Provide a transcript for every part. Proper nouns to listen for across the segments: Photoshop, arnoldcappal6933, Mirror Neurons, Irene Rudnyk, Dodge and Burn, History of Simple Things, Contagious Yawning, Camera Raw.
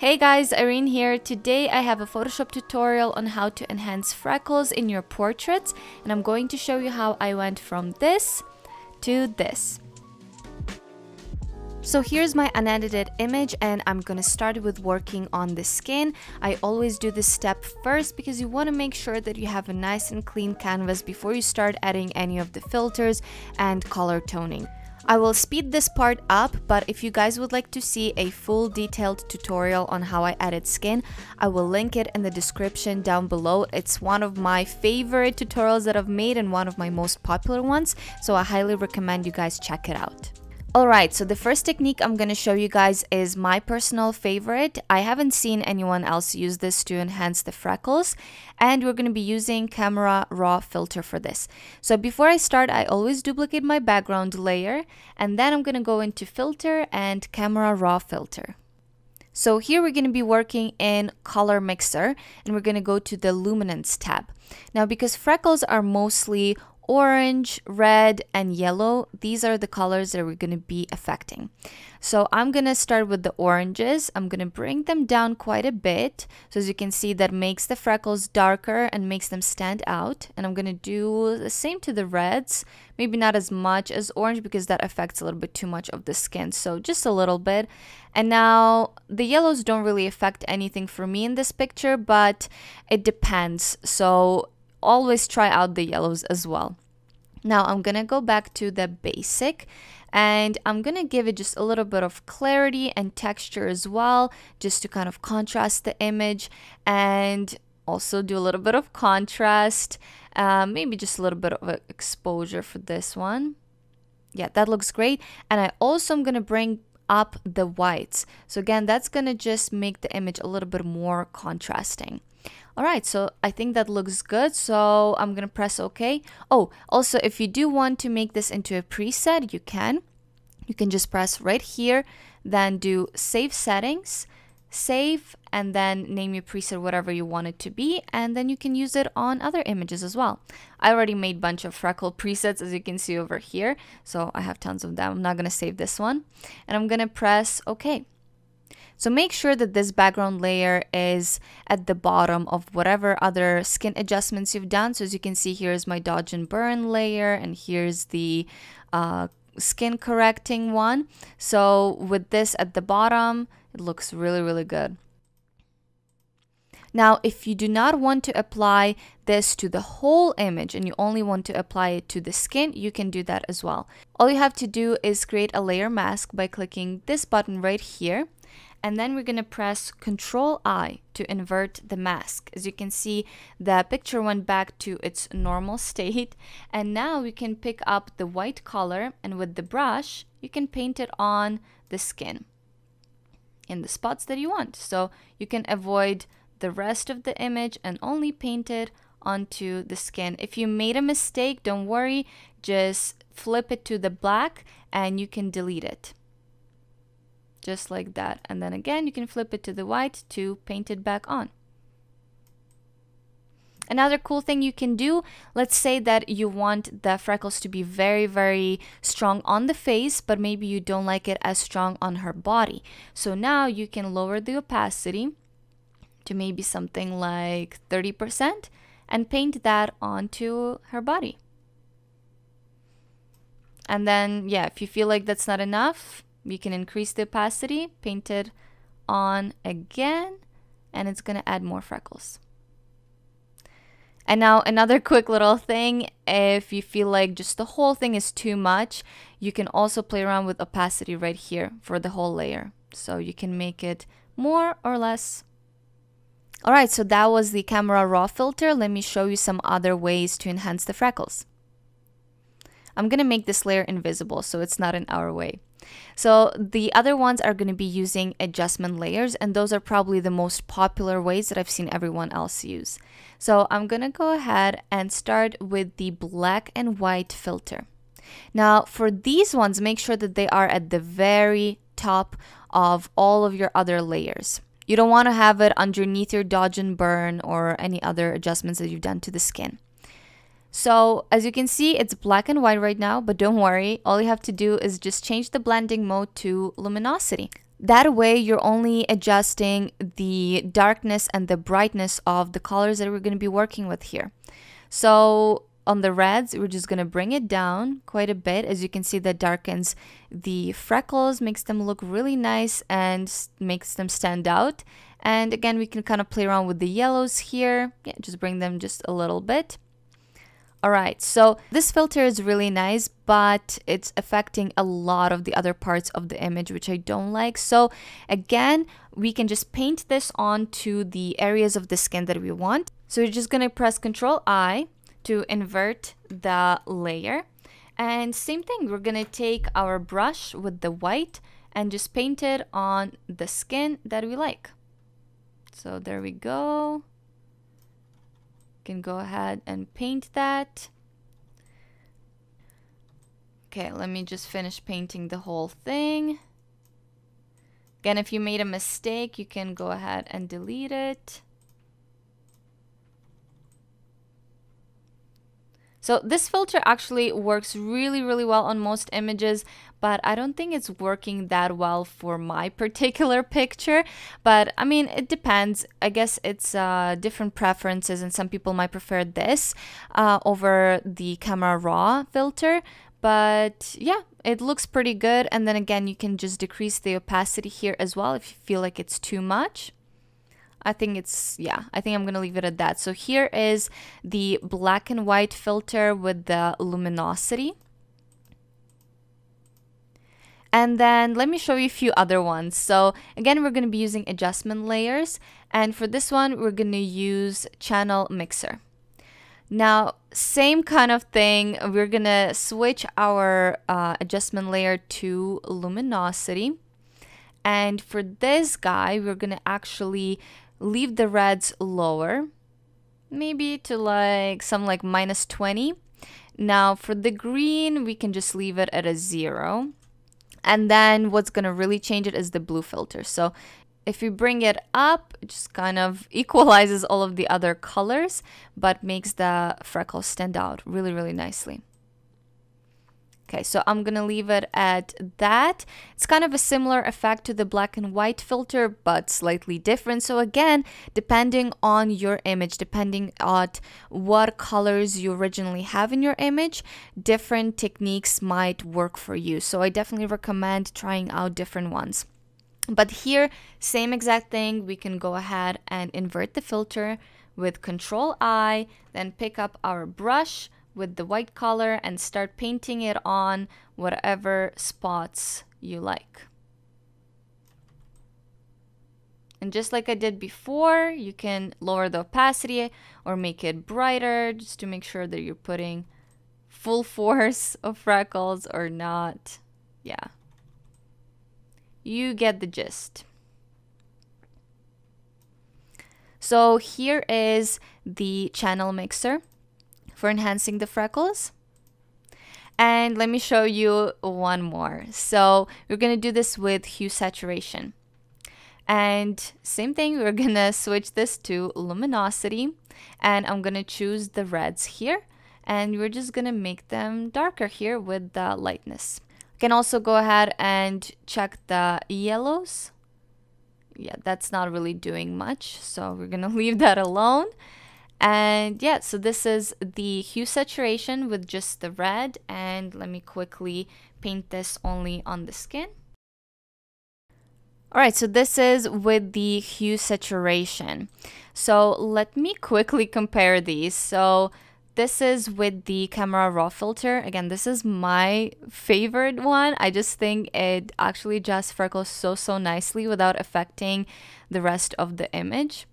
Hey guys, Irene here. Today I have a Photoshop tutorial on how to enhance freckles in your portraits, and I'm going to show you how I went from this to this. So here's my unedited image, and I'm gonna start with working on the skin. I always do this step first because you wanna make sure that you have a nice and clean canvas before you start adding any of the filters and color toning. I will speed this part up, but if you guys would like to see a full detailed tutorial on how I added skin, I will link it in the description down below. It's one of my favorite tutorials that I've made and one of my most popular ones, so I highly recommend you guys check it out. Alright, so the first technique I'm gonna show you guys is my personal favorite. I haven't seen anyone else use this to enhance the freckles, and we're gonna be using Camera Raw filter for this. So before I start, I always duplicate my background layer, and then I'm gonna go into filter and Camera Raw filter. So here we're going to be working in color mixer, and we're going to go to the luminance tab. Now, because freckles are mostly orange, red, and yellow, these are the colors that we're going to be affecting. So I'm going to start with the oranges. I'm going to bring them down quite a bit. So as you can see, that makes the freckles darker and makes them stand out. And I'm going to do the same to the reds, maybe not as much as orange because that affects a little bit too much of the skin. So just a little bit. And now the yellows don't really affect anything for me in this picture, but it depends. So always try out the yellows as well. Now I'm gonna go back to the basic, and I'm gonna give it just a little bit of clarity and texture as well, just to kind of contrast the image and also do a little bit of contrast, maybe just a little bit of exposure for this one. Yeah, that looks great. And I also am gonna bring up the whites. So again, that's gonna just make the image a little bit more contrasting. Alright, so I think that looks good, so I'm gonna press OK. Oh, also, if you do want to make this into a preset, you can. You can just press right here, then do Save Settings, Save, and then name your preset whatever you want it to be, and then you can use it on other images as well. I already made a bunch of freckle presets, as you can see over here, so I have tons of them. I'm not gonna save this one, and I'm gonna press OK. So make sure that this background layer is at the bottom of whatever other skin adjustments you've done. So as you can see, here's my dodge and burn layer, and here's the skin correcting one. So with this at the bottom, it looks really, really good. Now, if you do not want to apply this to the whole image and you only want to apply it to the skin, you can do that as well. All you have to do is create a layer mask by clicking this button right here. And then we're going to press Ctrl I to invert the mask. As you can see, the picture went back to its normal state. And now we can pick up the white color, and with the brush, you can paint it on the skin in the spots that you want. So you can avoid the rest of the image and only paint it onto the skin. If you made a mistake, don't worry, just flip it to the black and you can delete it. Just like that. And then again, you can flip it to the white to paint it back on. Another cool thing you can do, let's say that you want the freckles to be very, very strong on the face, but maybe you don't like it as strong on her body. So now you can lower the opacity to maybe something like 30% and paint that onto her body. And then, yeah, if you feel like that's not enough, you can increase the opacity, paint it on again, and it's going to add more freckles. And now another quick little thing, if you feel like just the whole thing is too much, you can also play around with opacity right here for the whole layer. So you can make it more or less. Alright, so that was the Camera Raw filter. Let me show you some other ways to enhance the freckles. I'm going to make this layer invisible so it's not in our way. So the other ones are going to be using adjustment layers, and those are probably the most popular ways that I've seen everyone else use. So I'm going to go ahead and start with the black and white filter. Now for these ones, make sure that they are at the very top of all of your other layers. You don't want to have it underneath your dodge and burn or any other adjustments that you've done to the skin. So as you can see, it's black and white right now, but don't worry, all you have to do is just change the blending mode to luminosity. That way you're only adjusting the darkness and the brightness of the colors that we're going to be working with here. So on the reds, we're just going to bring it down quite a bit. As you can see, that darkens the freckles, makes them look really nice and makes them stand out. And again, we can kind of play around with the yellows here. Yeah, just bring them just a little bit. All right, so this filter is really nice, but it's affecting a lot of the other parts of the image, which I don't like. So again, we can just paint this onto the areas of the skin that we want. So you're just gonna press Ctrl-I to invert the layer. And same thing, we're gonna take our brush with the white and just paint it on the skin that we like. So there we go. Can go ahead and paint that. Okay, let me just finish painting the whole thing. Again, if you made a mistake, you can go ahead and delete it. So this filter actually works really, really well on most images, but I don't think it's working that well for my particular picture. But I mean, it depends. I guess it's different preferences, and some people might prefer this over the Camera Raw filter. But yeah, it looks pretty good. And then again, you can just decrease the opacity here as well if you feel like it's too much. I think it's, yeah, I think I'm going to leave it at that. So here is the black and white filter with the luminosity. And then let me show you a few other ones. So again, we're going to be using adjustment layers. And for this one, we're going to use channel mixer. Now, same kind of thing. We're going to switch our adjustment layer to luminosity. And for this guy, we're going to actually leave the reds lower, maybe to like some like minus 20. Now for the green, we can just leave it at a 0. And then what's going to really change it is the blue filter. So if you bring it up, it just kind of equalizes all of the other colors, but makes the freckles stand out really, really nicely. Okay, so I'm gonna leave it at that. It's kind of a similar effect to the black and white filter, but slightly different. So again, depending on your image, depending on what colors you originally have in your image, different techniques might work for you. So I definitely recommend trying out different ones. But here, same exact thing, we can go ahead and invert the filter with Ctrl-I, then pick up our brush with the white color and start painting it on whatever spots you like. And just like I did before, you can lower the opacity or make it brighter just to make sure that you're putting full force of freckles or not. Yeah. You get the gist. So here is the channel mixer for enhancing the freckles. And let me show you one more. So we're gonna do this with hue saturation. And same thing, we're gonna switch this to luminosity. And I'm gonna choose the reds here. And we're just gonna make them darker here with the lightness. You can also go ahead and check the yellows. Yeah, that's not really doing much. So we're gonna leave that alone. And yeah, so this is the hue saturation with just the red. And let me quickly paint this only on the skin. All right, so this is with the hue saturation. So let me quickly compare these. So this is with the Camera Raw filter. Again, this is my favorite one. I just think it actually adjusts freckles so nicely without affecting the rest of the image.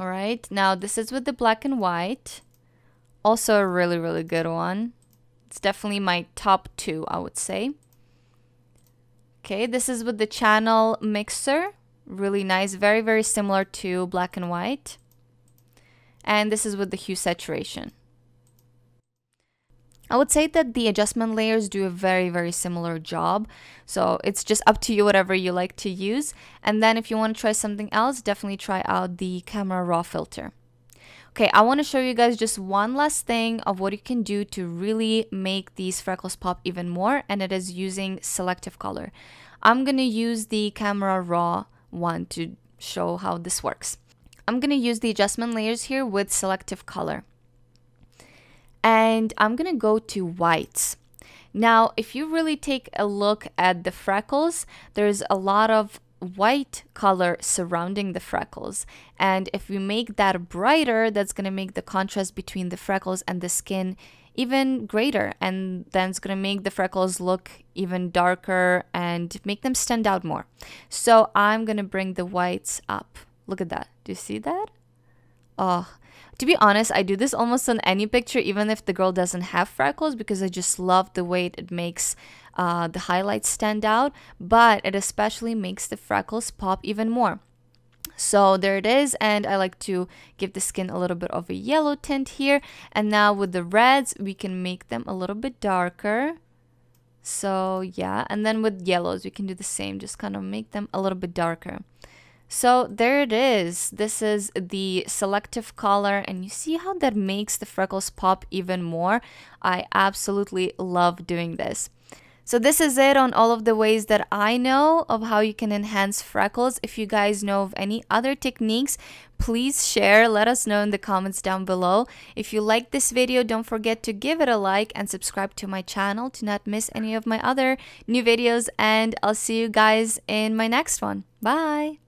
All right, now this is with the black and white. Also a really, really good one. It's definitely my top two, I would say. Okay, this is with the channel mixer. Really nice, very, very similar to black and white. And this is with the hue saturation. I would say that the adjustment layers do a very, very similar job. So it's just up to you, whatever you like to use. And then if you want to try something else, definitely try out the Camera Raw filter. Okay, I want to show you guys just one last thing of what you can do to really make these freckles pop even more, and it is using selective color. I'm gonna use the Camera Raw one to show how this works. I'm gonna use the adjustment layers here with selective color. And I'm gonna go to whites. Now, if you really take a look at the freckles, there's a lot of white color surrounding the freckles, and if we make that brighter, that's going to make the contrast between the freckles and the skin even greater, and then it's going to make the freckles look even darker and make them stand out more. So I'm going to bring the whites up. Look at that. Do you see that? Oh, to be honest, I do this almost on any picture, even if the girl doesn't have freckles, because I just love the way it makes the highlights stand out, but it especially makes the freckles pop even more. So there it is, and I like to give the skin a little bit of a yellow tint here, and now with the reds, we can make them a little bit darker. So yeah, and then with yellows, we can do the same, just kind of make them a little bit darker. So there it is. This is the selective color, and you see how that makes the freckles pop even more. I absolutely love doing this. So this is it on all of the ways that I know of how you can enhance freckles. If you guys know of any other techniques, please share. Let us know in the comments down below. If you like this video, don't forget to give it a like and subscribe to my channel to not miss any of my other new videos. And I'll see you guys in my next one. Bye!